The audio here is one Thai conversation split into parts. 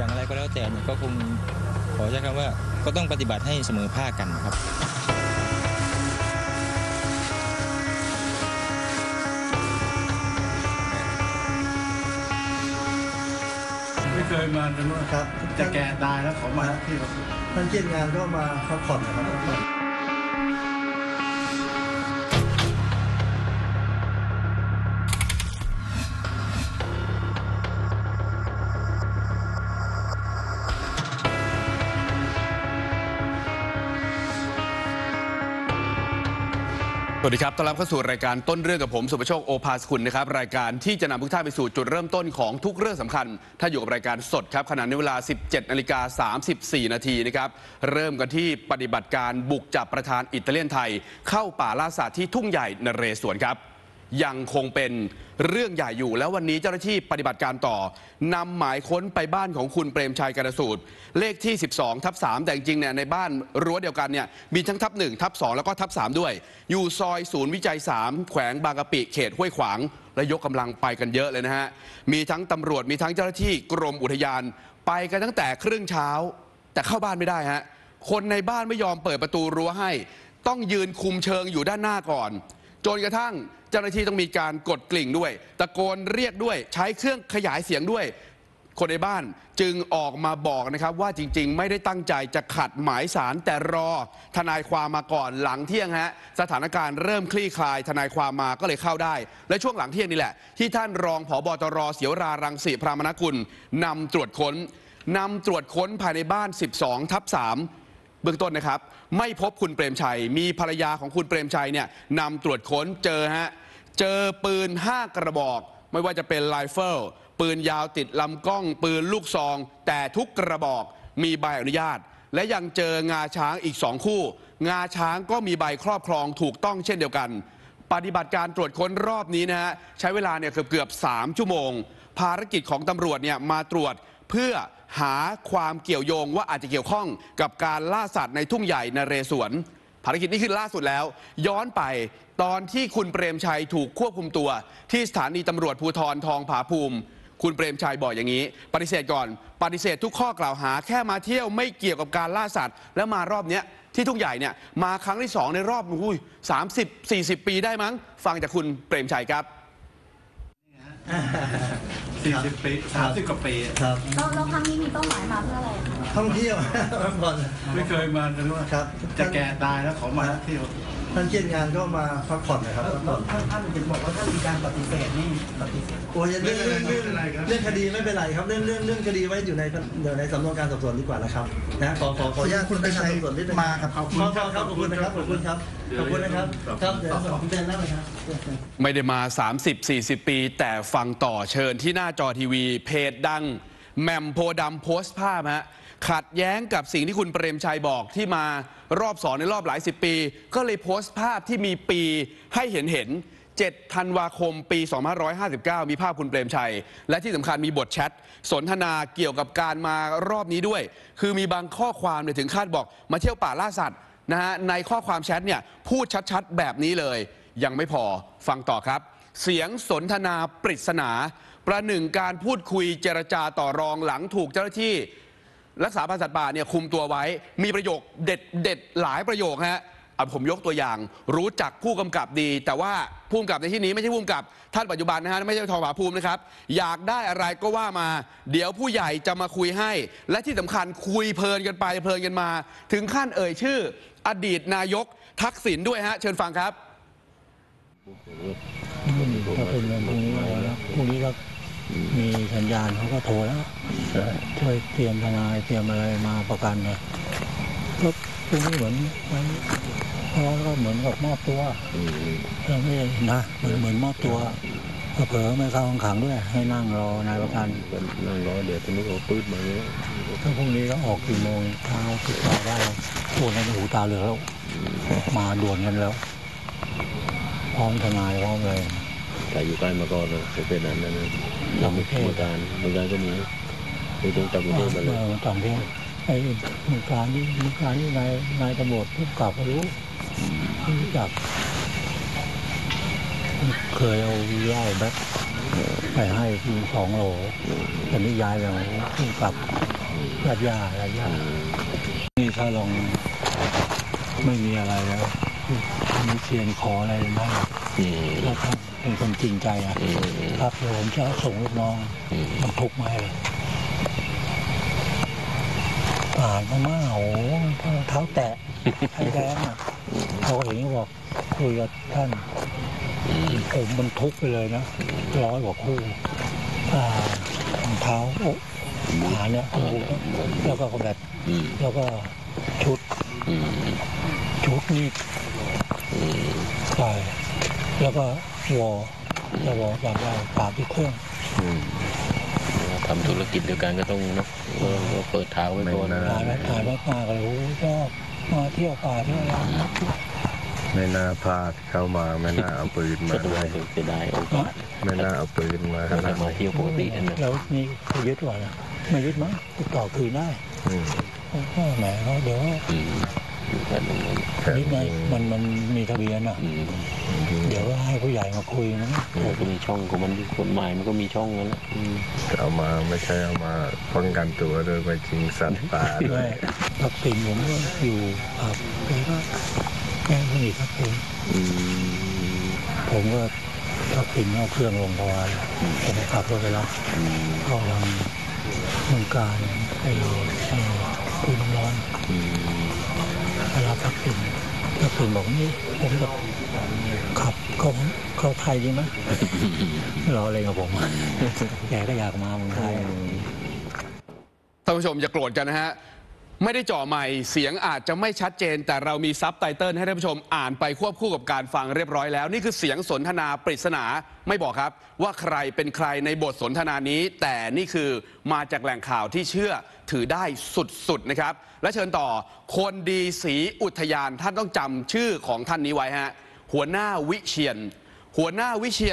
อย่างไรก็แล้วแต่ก็คงขอใช้คำว่าก็ต้องปฏิบัติให้เสมอภาคกันครับเคยมาแต่เมื่อจะแก่ตายแล้วขอมาที่ท่านเจ้างานก็มาพักผ่อนนะครับสวัสดีครับต้อนรับเข้าสู่รายการต้นเรื่องกับผมสุภโชคโอภาสกุลนะครับรายการที่จะนำทุกท่านไปสู่จุดเริ่มต้นของทุกเรื่องสำคัญถ้าอยู่กับรายการสดครับขณะนี้เวลา 17:34 นาทีนะครับเริ่มกันที่ปฏิบัติการบุกจับประธานอิตาเลียนไทยเข้าป่าล่าสัตว์ที่ทุ่งใหญ่นเรศวรครับยังคงเป็นเรื่องใหญ่อยู่แล้ววันนี้เจ้าหน้าที่ปฏิบัติการต่อนำหมายค้นไปบ้านของคุณเปรมชัยกนสูตรเลขที่ 12/3 แต่จริงๆเนี่ยในบ้านรั้วเดียวกันเนี่ยมีทั้งทับ 1 ทับ 2แล้วก็ทับ 3ด้วยอยู่ซอยศูนย์วิจัย3แขวงบางกะปิเขตห้วยขวางและยกกำลังไปกันเยอะเลยนะฮะมีทั้งตำรวจมีทั้งเจ้าหน้าที่กรมอุทยานไปกันตั้งแต่ครึ่งเช้าแต่เข้าบ้านไม่ได้ฮะคนในบ้านไม่ยอมเปิดประตูรั้วให้ต้องยืนคุมเชิงอยู่ด้านหน้าก่อนจนกระทั่งเจ้าหน้าที่ต้องมีการกดกลิ่งด้วยตะโกนเรียกด้วยใช้เครื่องขยายเสียงด้วยคนในบ้านจึงออกมาบอกนะครับว่าจริงๆไม่ได้ตั้งใจจะขัดหมายศาลแต่รอทนายความมาก่อนหลังเที่ยงฮะสถานการณ์เริ่มคลี่คลายทนายความมาก็เลยเข้าได้และช่วงหลังเที่ยงนี่แหละที่ท่านรองผบตร.เสียวรารังสีพรามนกุลนำตรวจค้นภายในบ้าน 12/3เบื้องต้นนะครับไม่พบคุณเปรมชัยมีภรรยาของคุณเปรมชัยเนี่ยนำตรวจค้นเจอปืน5กระบอกไม่ว่าจะเป็นไรเฟิลปืนยาวติดลำกล้องปืนลูกซองแต่ทุกกระบอกมีใบอนุญาตและยังเจองาช้างอีก2คู่งาช้างก็มีใบครอบครองถูกต้องเช่นเดียวกันปฏิบัติการตรวจค้นรอบนี้นะฮะใช้เวลาเนี่ยเกือบ3ชั่วโมงภารกิจของตำรวจเนี่ยมาตรวจเพื่อหาความเกี่ยวโยงว่าอาจจะเกี่ยวข้องกับการล่าสัตว์ในทุ่งใหญ่นเรศวรภารกิจนี้คือล่าสุดแล้วย้อนไปตอนที่คุณเปรมชัยถูกควบคุมตัวที่สถานีตำรวจภูธรทองผาภูมิคุณเปรมชัยบอกอย่างนี้ปฏิเสธทุกข้อกล่าวหาแค่มาเที่ยวไม่เกี่ยวกับการล่าสัตว์แล้วมารอบนี้ที่ทุ่งใหญ่เนี่ยมาครั้งที่2ในรอบ30-40 ปีได้มั้งฟังจากคุณเปรมชัยครับ40 ปี 30 กว่าปีครับแล้วครั้งนี้มีเป้าหมายมาเพื่ออะไรท่องเที่ยวไม่เคยมาแต่ว่าจะแก่ตายแล้วขอมาเที่ยวท่านเจ้างานก็มาพักผ่อนนะครับท่านถึงบอกว่าท่านมีการปฏิเสธนี่โอ้ยเรื่องคดีไม่เป็นไรครับเรื่องคดีไว้อยู่ในสำนวนการสอบสวนดีกว่านะครับนะขออนุญาตคุณไปใช้มาครับขอบคุณนะครับเดี๋ยวผมเดินแล้วนะครับไม่ได้มา 30-40 ปีแต่ฟังต่อเชิญที่หน้าจอทีวีเพจดังแหม่มโพดำโพสต์ภาพฮะขัดแย้งกับสิ่งที่คุณเปรมชัยบอกที่มารอบ2ในรอบหลาย10ปีก็เลยโพสต์ภาพที่มีปีให้เห็น7 ธันวาคม ปี 2559มีภาพคุณเปรมชัยและที่สำคัญมีบทแชทสนทนาเกี่ยวกับการมารอบนี้ด้วยคือมีบางข้อความถึงคาดบอกมาเที่ยวป่าล่าสัตว์นะฮะในข้อความแชทเนี่ยพูดชัดๆแบบนี้เลยยังไม่พอฟังต่อครับเสียงสนทนาปริศนาประหนึ่งการพูดคุยเจรจาต่อรองหลังถูกเจ้าหน้าที่รักษาพันธุ์สัตว์ป่าเนี่ยคุมตัวไว้มีประโยคเด็ดหลายประโยคฮะผมยกตัวอย่างรู้จักผู้กำกับดีแต่ว่าผู้กำกับในที่นี้ไม่ใช่ผู้กำกับท่านปัจจุบันนะฮะไม่ใช่ทองผาภูมินะครับอยากได้อะไรก็ว่ามาเดี๋ยวผู้ใหญ่จะมาคุยให้และที่สำคัญคุยเพลินกันไปเพลินกันมาถึงขั้นเอ่ยชื่ออดีตนายกทักษิณด้วยฮะเชิญฟังครับถ้าเป็นเรื่องพวกนี้นะพวกนี้ก็มีสัญญาณเขาก็โทรแล้วช่วยเตรียมทนายเตรียมอะไรมาประกันนะก็พวกนี้เหมือนเขาก็เหมือนกับมอบตัวเราไม่นะเหมือนมอบตัวก็เผลอไม่เข้าห้องขังด้วยให้นั่งรอนายประกันนั่งรอเดี๋ยวตำรวจเอาปืนมาแล้วถ้าพวกนี้ก็ออกกี่โมงเช้าติดต่อได้โอนในหูตาเหลือแล้วมาด่วนกันแล้วพร้อมทนายพร้อมเลยถ่ายอยู่ใกล้มาก่อนนะเป็นนั้นนะทำเมืองการก็มีไปตรงตำรวจมาเลยตำรวจไอ้เมืองการนี่นายตำรวจผู้กลับก็รู้จักเคยเอาเหล้าแบ๊กไปให้ที่2 โหลแต่นี่ย้ายไปผู้กลับ หลายอย่างหลายอย่างนี่ถ้าลองไม่มีอะไรแล้วมีเทียนขออะไรมากแล้วท่านเป็นคนจริงใจอ่ะครับเดี๋ยวผมจะส่งลูกน้องมาทุกไม้เลยอ่านมากๆโอ้โหเท้าแตะไอ้แดงอ่ะเขาเห็นเขาบอกคุยกับท่านผมมันทุกไปเลยนะ100 กว่าคู่รองเท้าหาเนี่ยแล้วก็แบบแล้วก็ชุดนี่ใส่แล้วก็วอแบบว่าปากที่เครื่องทำธุรกิจเดียวกันก็ต้องนะเปิดเท้าไว้ก่อนนะถ่ายไว้ป่าก็รู้ชอบมาเที่ยวป่าเที่ยวอะไรไม่น่าพลาดเข้ามาไม่น่าเอาปืนมาด้วยจะได้โอกาสไม่น่าเอาปืนมาขนาดมาเที่ยวปกตินะแล้วนี่ยึดไว้นะไม่ยึดมั้งติดต่อคืนได้พ่อแม่เขาเดี๋ยวนิดหน่อยมันมีทะเบียนอ่ะเดี๋ยวให้ผู้ใหญ่มาคุยนะมันก็มีช่องของมันกฎหมายมันก็มีช่องนั่นแหละเอามาไม่ใช่เอามาป้องกันตัวโดยไปชิงสัตว์ป่าด้วยทักษิณผมก็อยู่ครับแค่ไม่ทักษิณผมก็ทักษิณเอาเครื่องลงพวานผมขับรถไปแล้วเข้าทางเมืองการไปรอคุยน้ำร้อนทักษิณบอกนี่ผมแบบขับเข้าไทยดีไหมรออะไรกับผมแกก็อยากมาเมืองไทยท่านผู้ชมอย่าโกรธกันนะฮะไม่ได้จ่อใหม่เสียงอาจจะไม่ชัดเจนแต่เรามีซับไตเติลให้ท่านผู้ชมอ่านไปควบคู่กับการฟังเรียบร้อยแล้วนี่คือเสียงสนทนาปริศนาไม่บอกครับว่าใครเป็นใครในบทสนทนานี้แต่นี่คือมาจากแหล่งข่าวที่เชื่อถือได้สุดๆนะครับและเชิญต่อคนดีศรีอุทยานท่านต้องจำชื่อของท่านนี้ไว้ฮะหัวหน้าวิเชีย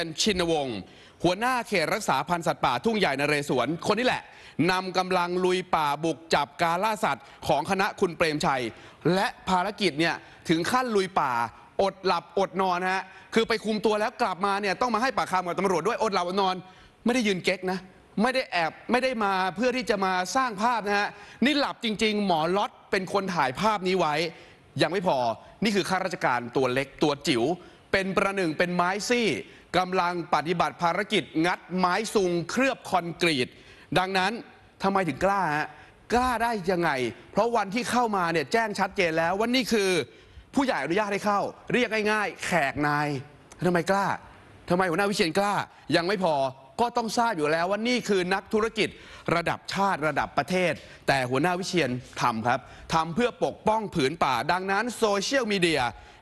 รชินวงศ์หัวหน้าเขตรักษาพันธุ์สัตว์ป่าทุ่งใหญ่นเรศวรคนนี้แหละนำกำลังลุยป่าบุกจับการล่าสัตว์ของคณะคุณเปรมชัยและภารกิจเนี่ยถึงขั้นลุยป่าอดหลับอดนอนฮะคือไปคุมตัวแล้วกลับมาเนี่ยต้องมาให้ปากคำกับตำรวจด้วยอดหลับอดนอนไม่ได้ยืนเก๊กนะไม่ได้แอบไม่ได้มาเพื่อที่จะมาสร้างภาพนะฮะนี่หลับจริงๆหมอล็อตเป็นคนถ่ายภาพนี้ไว้ยังไม่พอนี่คือข้าราชการตัวเล็กตัวจิ๋วเป็นประหนึ่งเป็นไม้ซี่กำลังปฏิบัติภารกิจงัดไม้ซุงเคลือบคอนกรีตดังนั้นทำไมถึงกล้าฮะกล้าได้ยังไงเพราะวันที่เข้ามาเนี่ยแจ้งชัดเจนแล้วว่านี่คือผู้ใหญ่อนุญาตให้เข้าเรียกง่ายๆแขกนายทำไมกล้าทำไมหัวหน้าวิเชียรกล้ายังไม่พอก็ต้องทราบอยู่แล้วว่านี่คือนักธุรกิจระดับชาติระดับประเทศแต่หัวหน้าวิเชียรทำครับทำเพื่อปกป้องผืนป่าดังนั้นโซเชียลมีเดีย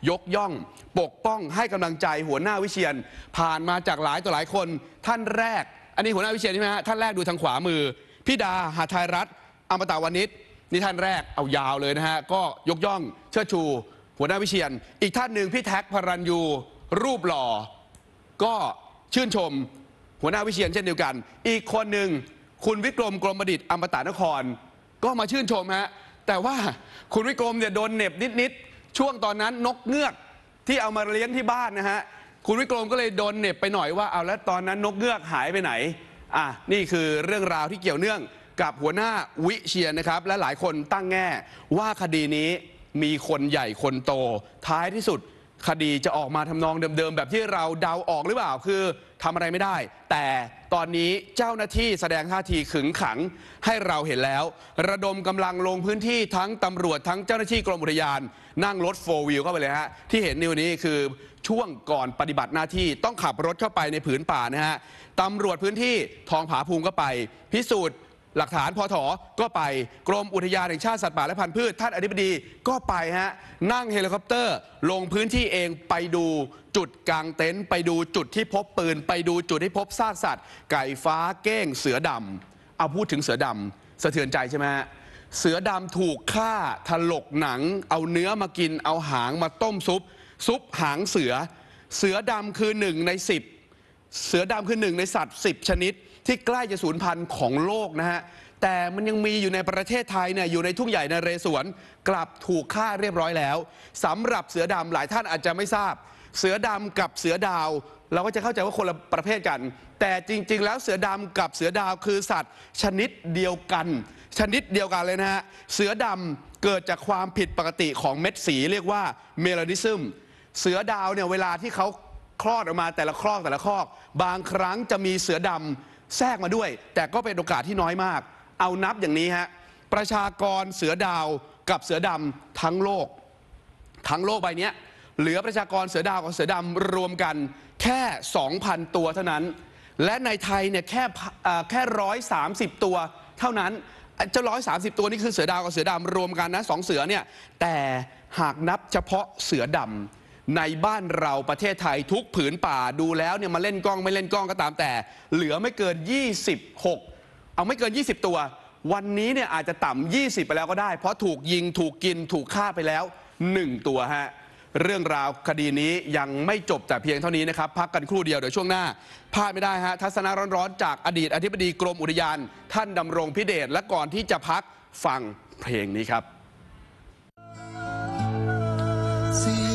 ยกย่องปกป้องให้กำลังใจหัวหน้าวิเชียรผ่านมาจากหลายต่อหลายคนท่านแรกอันนี้หัวหน้าวิเชียรใช่ไหมฮะท่านแรกดูทางขวามือพี่ดาหทัยรัตน์อมตะวณิชนี่ท่านแรกเอายาวเลยนะฮะก็ยกย่องเชิดชูหัวหน้าวิเชียรอีกท่านหนึ่งพี่แท็กพรัญยูรูปหล่อก็ชื่นชมหัวหน้าวิเชียรเช่นเดียวกันอีกคนหนึ่งคุณวิกรมกรมดิษฐ์อมตะนครก็มาชื่นชมฮะแต่ว่าคุณวิกรมเนี่ยโดนเหน็บนิดๆช่วงตอนนั้นนกเงือกที่เอามาเลี้ยงที่บ้านนะฮะคุณวิกรมก็เลยโดนเหน็บไปหน่อยว่าเอาแล้วตอนนั้นนกเงือกหายไปไหนนี่คือเรื่องราวที่เกี่ยวเนื่องกับหัวหน้าวิเชียรนะครับและหลายคนตั้งแง่ว่าคดีนี้มีคนใหญ่คนโตท้ายที่สุดคดีจะออกมาทำนองเดิมๆแบบที่เราเดาออกหรือเปล่าคือทำอะไรไม่ได้แต่ตอนนี้เจ้าหน้าที่แสดงท่าทีขึงขังให้เราเห็นแล้วระดมกำลังลงพื้นที่ทั้งตำรวจทั้งเจ้าหน้าที่กรมอุทยานนั่งรถ4 wheelเข้าไปเลยฮะที่เห็นนิ้วนี้คือช่วงก่อนปฏิบัติหน้าที่ต้องขับรถเข้าไปในผืนป่านะฮะตำรวจพื้นที่ทองผาภูมิก็ไปพิสูจน์หลักฐานพอถอก็ไปกรมอุทยานแห่งชาติสัตว์ป่าและพันธุ์พืชท่านอธิบดีก็ไปฮะนั่งเฮลิคอปเตอร์ลงพื้นที่เองไปดูจุดกลางเต็นท์ไปดูจุดที่พบปืนไปดูจุดที่พบซากสัตว์ไก่ฟ้าเก้งเสือดำเอาพูดถึงเสือดำสะเทือนใจใช่ไหมฮะเสือดำถูกฆ่าถลกหนังเอาเนื้อมากินเอาหางมาต้มซุปหางเสือดำคือ1 ใน 10เสือดำคือ1 ในสัตว์10ชนิดที่ใกล้จะสูญพันธุ์ของโลกนะฮะแต่มันยังมีอยู่ในประเทศไทยเนี่ยอยู่ในทุ่งใหญ่นเรศวรกลับถูกฆ่าเรียบร้อยแล้วสำหรับเสือดำหลายท่านอาจจะไม่ทราบเสือดำกับเสือดาวเราก็จะเข้าใจว่าคนละประเภทกันแต่จริงๆแล้วเสือดำกับเสือดาวคือสัตว์ชนิดเดียวกัน ชนิดเดียวกันเลยนะฮะเสือดำเกิดจากความผิดปกติของเม็ดสีเรียกว่าเมลานิซึมเสือดาวเนี่ยเวลาที่เขาคลอดออกมาแต่ละคลอกบางครั้งจะมีเสือดำแทรกมาด้วยแต่ก็เป็นโอกาสที่น้อยมากเอานับอย่างนี้ฮะประชากรเสือดาวกับเสือดำทั้งโลกใบนี้เหลือประชากรเสือดาวกับเสือดำรวมกันแค่ 2,000 ตัวเท่านั้นและในไทยเนี่ยแค่130ตัวเท่านั้นเจ้า130ตัวนี่คือเสือดาวกับเสือดำรวมกันนะสองเสือเนี่ยแต่หากนับเฉพาะเสือดำในบ้านเราประเทศไทยทุกผืนป่าดูแล้วเนี่ยมาเล่นกล้องไม่เล่นกล้องก็ตามแต่เหลือไม่เกิน26เอาไม่เกิน20ตัววันนี้เนี่ยอาจจะต่ำ20ไปแล้วก็ได้เพราะถูกยิงถูกกินถูกฆ่าไปแล้ว1ตัวฮะเรื่องราวคดีนี้ยังไม่จบแต่เพียงเท่านี้นะครับพักกันครู่เดียวเดี๋ยวช่วงหน้าพลาดไม่ได้ฮะทัศนะร้อนๆจากอดีตอธิบดีกรมอุทยานท่านดำรงพิเดชและก่อนที่จะพักฟังเพลงนี้ครับ